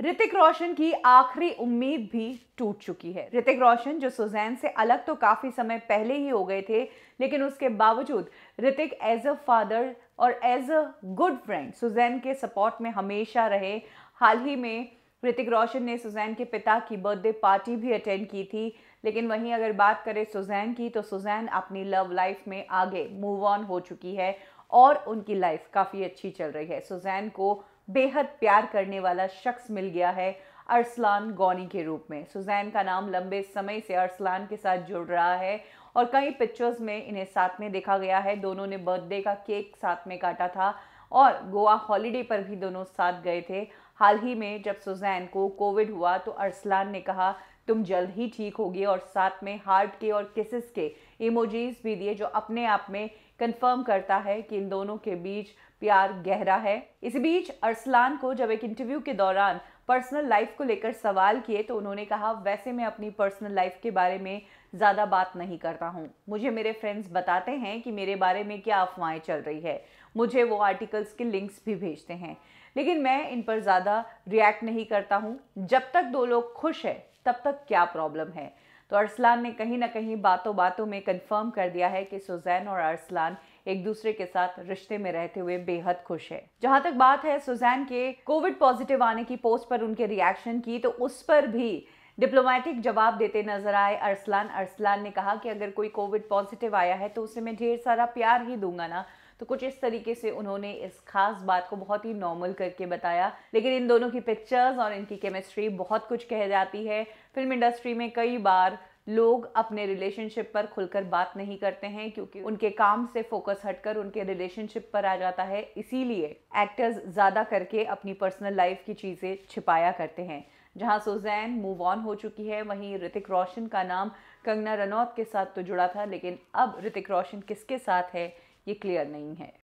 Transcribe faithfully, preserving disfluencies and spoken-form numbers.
रितिक रोशन की आखिरी उम्मीद भी टूट चुकी है। रितिक रोशन जो सुजैन से अलग तो काफ़ी समय पहले ही हो गए थे, लेकिन उसके बावजूद रितिक एज अ फादर और as a good friend Sussanne के सपोर्ट में हमेशा रहे। हाल ही में रितिक रोशन ने सुजैन के पिता की बर्थडे पार्टी भी अटेंड की थी। लेकिन वहीं अगर बात करें सुजैन की, तो सुजैन अपनी लव लाइफ में आगे मूव ऑन हो चुकी है और उनकी लाइफ काफ़ी अच्छी चल रही है। सुजैन को बेहद प्यार करने वाला शख्स मिल गया है अरसलान गोनी के रूप में। सुजैन का नाम लंबे समय से अरसलान के साथ जुड़ रहा है और कई पिक्चर्स में इन्हें साथ में देखा गया है। दोनों ने बर्थडे का केक साथ में काटा था और गोवा हॉलीडे पर भी दोनों साथ गए थे। हाल ही में जब सुजैन को कोविड हुआ तो अरसलान ने कहा तुम जल्द ही ठीक होगी, और साथ में हार्ट के और किसेस के इमोजीज भी दिए, जो अपने आप में कंफर्म करता है कि इन दोनों के बीच प्यार गहरा है। इस बीच अरसलान को जब एक इंटरव्यू के दौरान पर्सनल लाइफ को लेकर सवाल किए तो उन्होंने कहा, वैसे मैं अपनी पर्सनल लाइफ के बारे में ज़्यादा बात नहीं करता हूँ। मुझे मेरे फ्रेंड्स बताते हैं कि मेरे बारे में क्या अफवाहें चल रही है, मुझे वो आर्टिकल्स के लिंक्स भी भेजते हैं, लेकिन मैं इन पर ज़्यादा रिएक्ट नहीं करता हूँ। जब तक दो लोग खुश हैं तब तक क्या प्रॉब्लम है। तो अरसलान ने कहीं ना कहीं बातों बातों में कंफर्म कर दिया है कि सुजैन और अरसलान एक दूसरे के साथ रिश्ते में रहते हुए बेहद खुश है। जहां तक बात है सुजैन के कोविड पॉजिटिव आने की पोस्ट पर उनके रिएक्शन की, तो उस पर भी डिप्लोमेटिक जवाब देते नजर आए अरसलान। अरसलान ने कहा कि अगर कोई कोविड पॉजिटिव आया है तो उसे मैं ढेर सारा प्यार ही दूंगा ना। तो कुछ इस तरीके से उन्होंने इस खास बात को बहुत ही नॉर्मल करके बताया। लेकिन इन दोनों की पिक्चर्स और इनकी केमिस्ट्री बहुत कुछ कह जाती है। फिल्म इंडस्ट्री में कई बार लोग अपने रिलेशनशिप पर खुलकर बात नहीं करते हैं क्योंकि उनके काम से फोकस हटकर उनके रिलेशनशिप पर आ जाता है। इसीलिए एक्टर्स ज़्यादा करके अपनी पर्सनल लाइफ की चीज़ें छिपाया करते हैं। जहां सुजैन मूव ऑन हो चुकी है, वहीं रितिक रोशन का नाम कंगना रनौत के साथ तो जुड़ा था, लेकिन अब रितिक रोशन किसके साथ है ये क्लियर नहीं है।